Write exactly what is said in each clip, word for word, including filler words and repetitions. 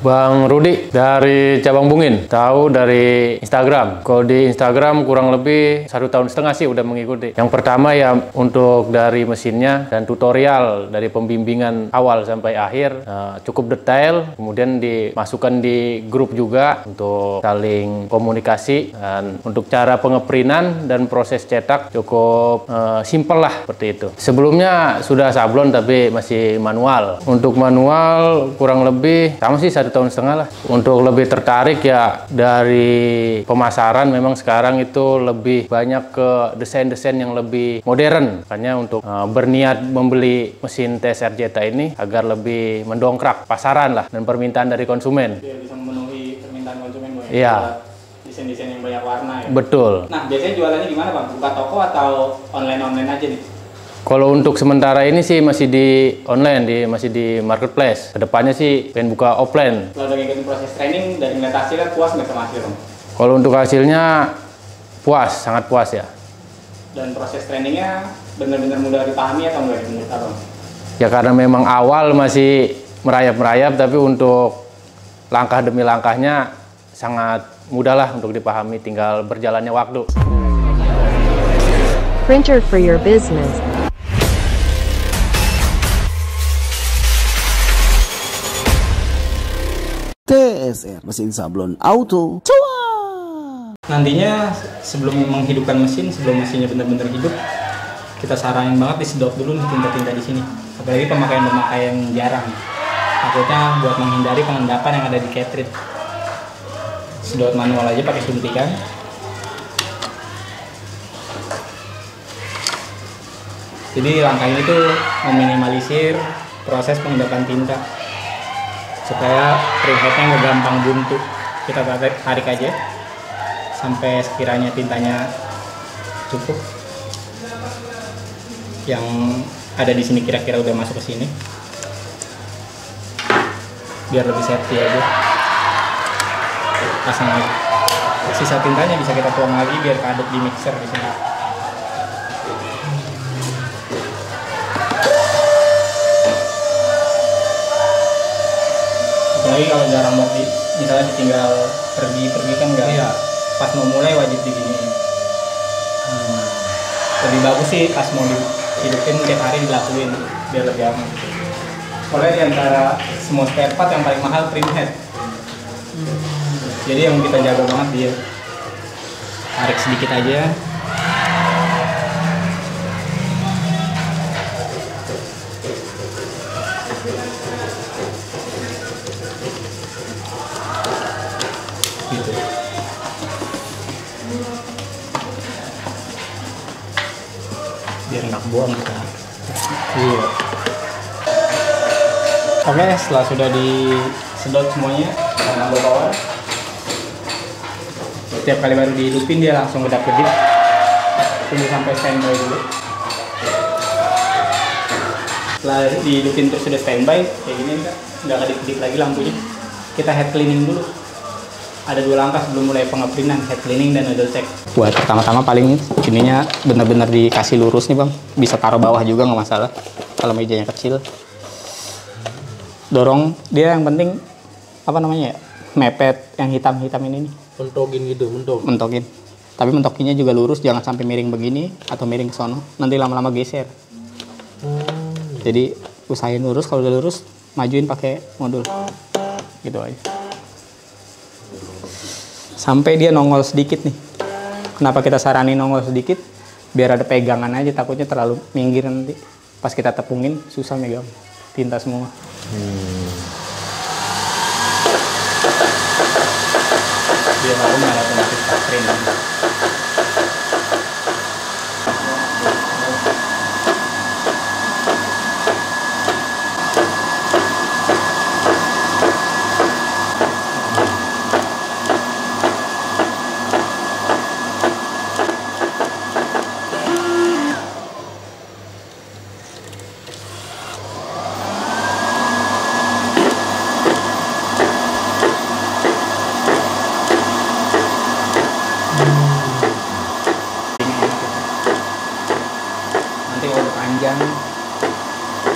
Bang Rudi dari cabang Bungin, tahu dari Instagram. Kalau di Instagram kurang lebih satu tahun setengah sih udah mengikuti. Yang pertama ya untuk dari mesinnya dan tutorial dari pembimbingan awal sampai akhir eh, cukup detail. Kemudian dimasukkan di grup juga untuk saling komunikasi, dan untuk cara pengeprinan dan proses cetak cukup eh, simpel lah seperti itu. Sebelumnya sudah sablon tapi masih manual. Untuk manual kurang lebih sama sih satu tahun setengah lah. Untuk lebih tertarik ya dari pemasaran, memang sekarang itu lebih banyak ke desain-desain yang lebih modern. Makanya untuk e, berniat membeli mesin T S R Jeta ini agar lebih mendongkrak pasaran lah dan permintaan dari konsumen. Dia bisa memenuhi permintaan konsumen. Iya. Desain-desain yang banyak warna ya. Betul. Nah, biasanya jualannya gimana Bang? Buka toko atau online-online aja nih? Kalau untuk sementara ini sih masih di online, di masih di marketplace. Kedepannya sih pengen buka offline. Kalau udah ngikutin proses training dan ngeliat hasilnya, puas nggak sama hasil? Kalau untuk hasilnya puas, sangat puas ya. Dan proses trainingnya benar-benar mudah dipahami atau nggak menurut Abang? Ya karena memang awal masih merayap-merayap, tapi untuk langkah demi langkahnya sangat mudah lah untuk dipahami, tinggal berjalannya waktu. Printer for your business. T S R, mesin sablon auto. Cua! Nantinya sebelum menghidupkan mesin, sebelum mesinnya benar-benar hidup, kita saranin banget disedot dulu nih tinta-tinta di sini. Apalagi pemakaian-pemakaian jarang. Takutnya buat menghindari pengendapan yang ada di cartridge. Sedot manual aja pakai suntikan. Jadi langkah ini tuh meminimalisir proses pengendapan tinta, supaya printheadnya nggak gampang buntu. Kita tarik, tarik aja sampai sekiranya tintanya cukup. Yang ada di sini kira-kira udah masuk ke sini, biar lebih safety aja. Pasang lagi. Sisa tintanya bisa kita tuang lagi biar kadet di mixer di sini. Jadi kalau jarang banget, misalnya ditinggal pergi-pergi kan nggak, iya. Pas mau mulai wajib begini. Hmm. Lebih bagus sih pas mau dihidupin tiap hari dilakuin biar lebih aman. Soalnya diantara semua spare part yang paling mahal printhead. Hmm. Jadi yang kita jaga banget dia. Tarik sedikit aja. Gitu. Biar enak buang kita. Iya. Oke, setelah sudah disedot semuanya, tangan bawah. Setiap kali baru dihidupin dia langsung kedap-kedip. Tunggu sampai standby dulu. Setelah dihidupin terus sudah standby, kayak gini enggak enggak kedip-kedip lagi lampunya. Kita head cleaning dulu. Ada dua langkah sebelum mulai pengeprintan, head cleaning dan nozzle check. Buat pertama-tama paling ininya benar-benar dikasih lurus nih Bang. Bisa taruh bawah juga nggak masalah. Kalau mejanya kecil, dorong dia yang penting apa namanya ya, mepet yang hitam-hitam ini nih. Mentokin gitu, mentok. Mentokin. Tapi mentokinnya juga lurus, jangan sampai miring begini atau miring ke sono. Nanti lama-lama geser. Hmm. Jadi usahain lurus. Kalau udah lurus, majuin pakai modul. Gitu aja. Sampai dia nongol sedikit nih. Kenapa kita saranin nongol sedikit? Biar ada pegangan aja, takutnya terlalu minggir nanti. Pas kita tepungin, susah megang tinta semua. Hmm. Dia baru ada penyakit patrin.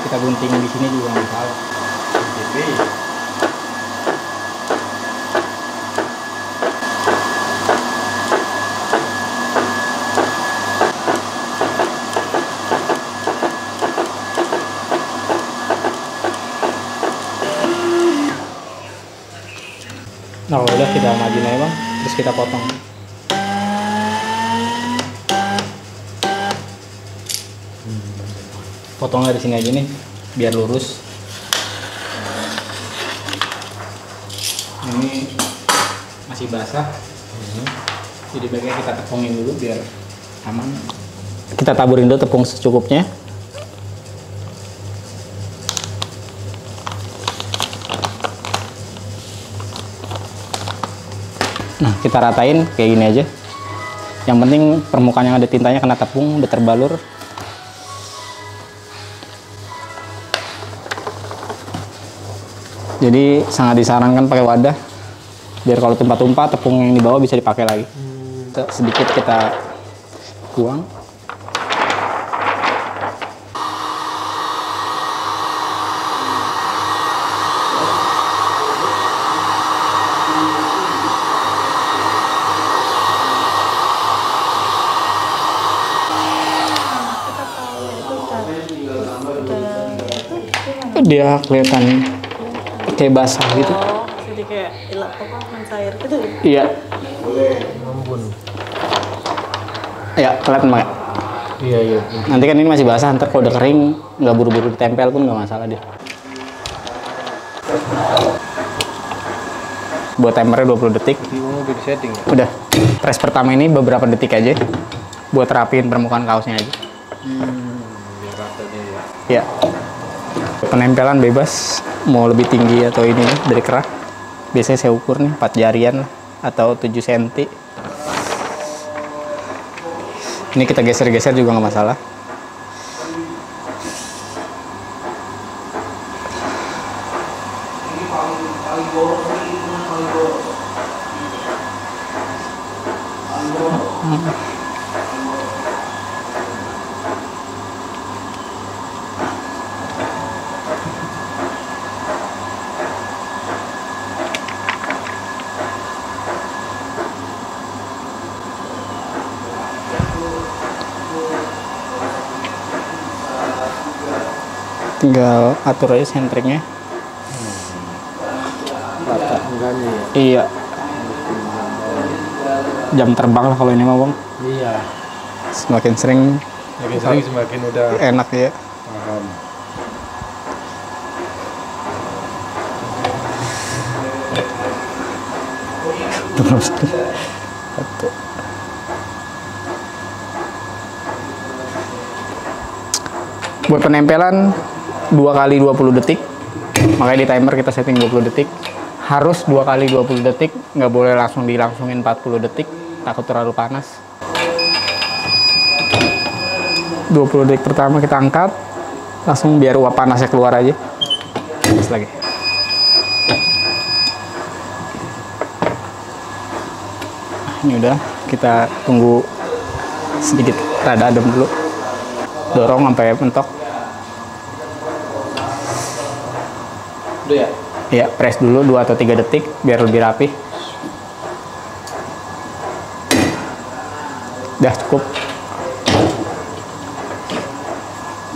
Kita gunting di sini juga masalah. Nah udah kita majuin aja bang, terus kita potong. Potongnya di sini aja nih, biar lurus. Ini masih basah, jadi bagian kita tepungin dulu biar aman. Kita taburin dulu tepung secukupnya. Nah, kita ratain kayak gini aja. Yang penting permukaan yang ada tintanya kena tepung, udah terbalur. Jadi sangat disarankan pakai wadah, biar kalau tumpah-tumpah tepung yang di bawah bisa dipakai lagi. Sedikit kita buang. Dia kelihatan kayak basah gitu. Oh, jadi kayak ilat apa mencair gitu. Iya. Boleh ngembun. Ya, kelihatan banget. Iya, iya. Nanti kan ini masih basah, ntar kalau udah kering nggak buru-buru ditempel pun nggak masalah dia. Buat timernya dua puluh detik. Udah. Press pertama ini beberapa detik aja buat rapiin permukaan kaosnya aja. Hmm, biar rasanya ya. Iya. Penempelan bebas, mau lebih tinggi atau ini dari kerak. Biasanya saya ukur nih empat jarian atau tujuh sentimeter. Ini kita geser-geser juga nggak masalah. Hmm. Tinggal atur aja sentriknya. Hmm. Iya. Jam terbang lah kalau ini mah bang. Iya. Semakin sering. Semakin sering semakin udah. Enak ya. Paham. Satu. Buat penempelan dua kali dua puluh detik, makanya di timer kita setting dua puluh detik, harus dua kali dua puluh detik, nggak boleh langsung dilangsungin empat puluh detik, takut terlalu panas. dua puluh detik pertama kita angkat, langsung biar uap panasnya keluar aja. Terus lagi. Ini udah, kita tunggu sedikit rada adem dulu, dorong sampai mentok. Udah ya? Iya, press dulu dua atau tiga detik biar lebih rapi. Udah cukup.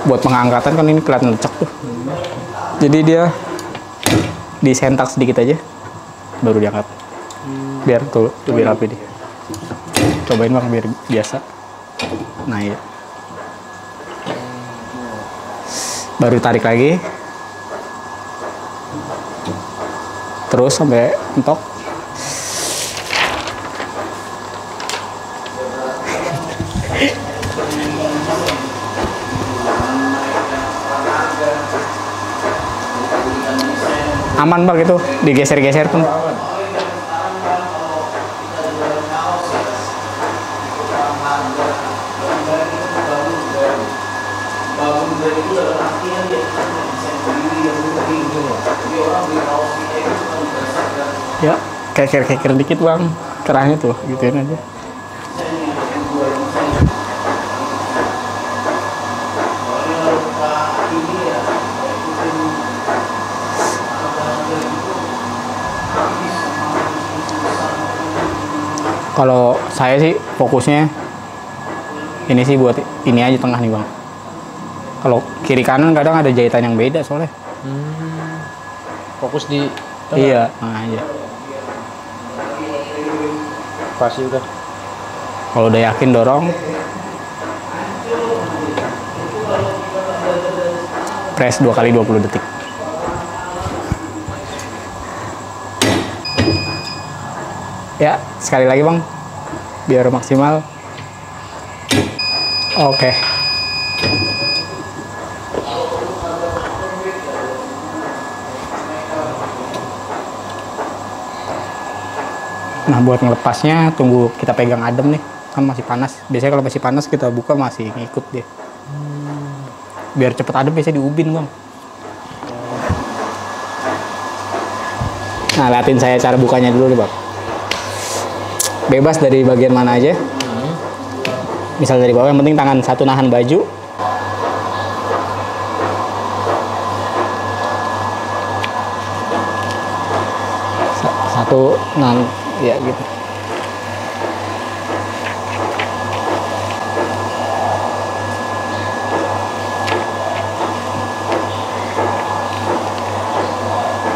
Buat pengangkatan kan ini kelihatan lecek tuh. Jadi dia disentak sedikit aja, baru diangkat. Biar tuh lebih rapi dia. Cobain bang biar biasa. Nah iya. Baru tarik lagi. Terus sampai mentok. Aman bang itu, digeser-geser pun. Ya, keker-keker dikit bang, kerahnya tuh, gituin aja. Kalau saya sih fokusnya ini sih buat ini aja tengah nih bang. Kalau kiri kanan kadang ada jahitan yang beda soalnya. Hmm, fokus di tengah. Iya, tengah aja. pasti udah. Kalau udah yakin dorong, press dua kali dua puluh detik. Ya, sekali lagi Bang, biar maksimal. Oke. Nah, buat ngelepasnya tunggu kita pegang adem nih, kan masih panas. Biasanya kalau masih panas kita buka masih ngikut dia. Biar cepet adem biasanya diubin Bang. Nah, liatin saya cara bukanya dulu nih Bang. Bebas dari bagian mana aja. Misal dari bawah, yang penting tangan satu nahan baju. Satu nahan, ya gitu.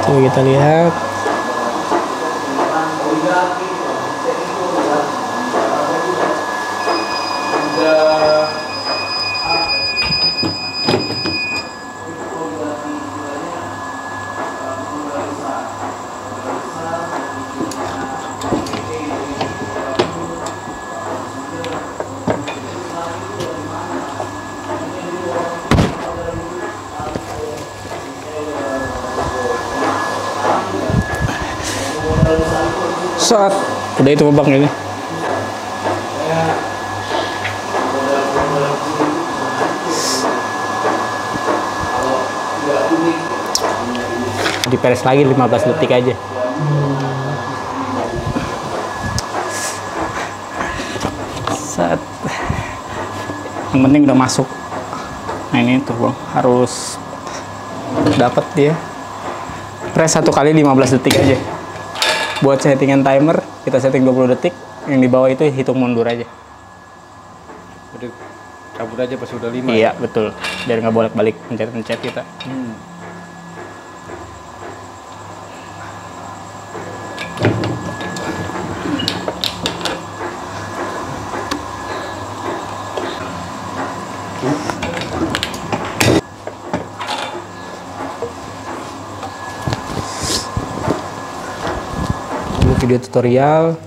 Coba kita lihat. Saat udah itu Bang ini. Diperes lagi lima belas detik aja. Saat yang penting udah masuk. Nah ini tuh Bang, harus dapat dia. Press satu kali lima belas detik aja. Buat settingan timer, kita setting dua puluh detik, yang di bawah itu hitung mundur aja. Udah cabut aja pas udah lima. Iya, ya? Betul. Biar nggak bolak-balik pencet-pencet kita. Hmm. Video tutorial,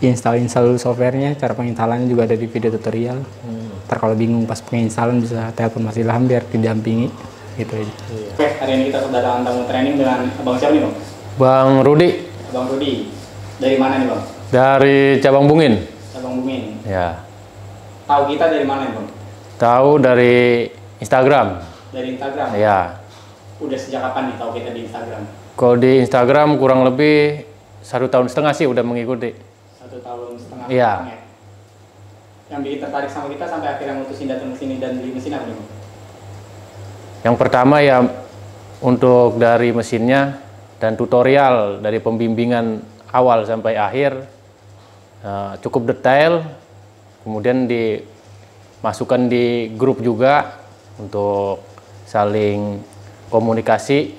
install-install softwarenya, cara penginstalannya juga ada di video tutorial. Hmm. Ntar kalau bingung pas penginstalan bisa telepon Mas Ilham biar didampingi, gitu aja. Iya. Oke, hari ini kita kedatangan tamu training dengan Abang siapa nih Bang? Bang Rudi. Bang Rudi, dari mana nih Bang? Dari cabang Bungin. Cabang Bungin. Ya. Tahu kita dari mana nih Bang? Tahu dari Instagram. Dari Instagram. Ya. Udah sejak kapan nih tahu kita di Instagram? Kalau di Instagram kurang lebih Satu tahun setengah sih udah mengikuti. Satu tahun setengah. Iya. Ya? Yang bikin tertarik sama kita sampai akhirnya mutusin datang ke sini dan beli mesin apa nih? Yang pertama ya untuk dari mesinnya dan tutorial dari pembimbingan awal sampai akhir uh, cukup detail. Kemudian dimasukkan di grup juga untuk saling komunikasi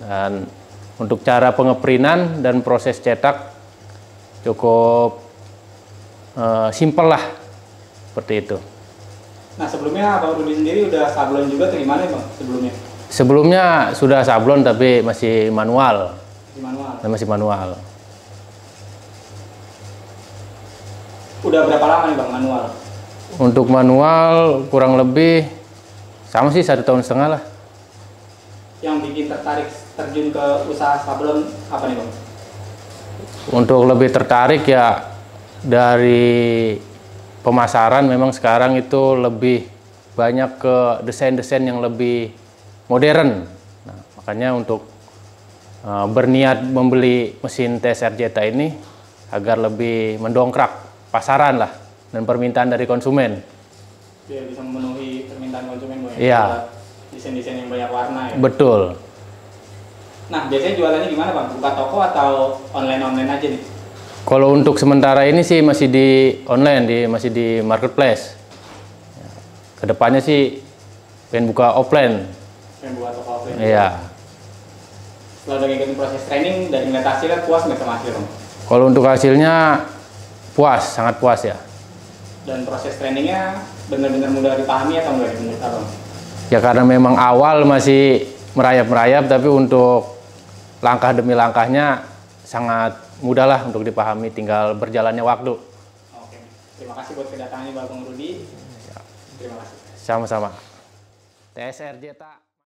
dan. Untuk cara pengeprinan dan proses cetak cukup uh, simpel lah, seperti itu. Nah sebelumnya Bang Rudi sendiri udah sablon juga atau gimana Bang sebelumnya? Sebelumnya sudah sablon tapi masih manual. Masih manual. Dan masih manual. Udah berapa lama nih Bang manual? Untuk manual kurang lebih sama sih satu tahun setengah lah. Yang bikin tertarik terjun ke usaha sablon apa nih Bang? Untuk lebih tertarik ya dari pemasaran memang sekarang itu lebih banyak ke desain-desain yang lebih modern. Nah, makanya untuk uh, berniat membeli mesin T S R ini agar lebih mendongkrak pasaran lah dan permintaan dari konsumen. Biar bisa memenuhi permintaan konsumen Bang. Iya. Desain-desain yang banyak warna ya? Betul. Nah, biasanya jualannya gimana Bang? Buka toko atau online-online aja nih? Kalau untuk sementara ini sih masih di online, di, masih di marketplace. Kedepannya sih pengen buka offline. Pengen buka toko offline? Iya. Setelah udah ngikutin proses training, dari melihat hasilnya puas nggak sama hasil Bang? Kalau untuk hasilnya Puas, sangat puas ya. Dan proses trainingnya benar-benar mudah dipahami atau enggak dimudah, Bang? Ya karena memang awal masih merayap-merayap, tapi untuk langkah demi langkahnya sangat mudah lah untuk dipahami, tinggal berjalannya waktu. Oke, terima kasih buat kedatangannya Bang Rudi. Terima kasih. Sama-sama. T S R Jeta.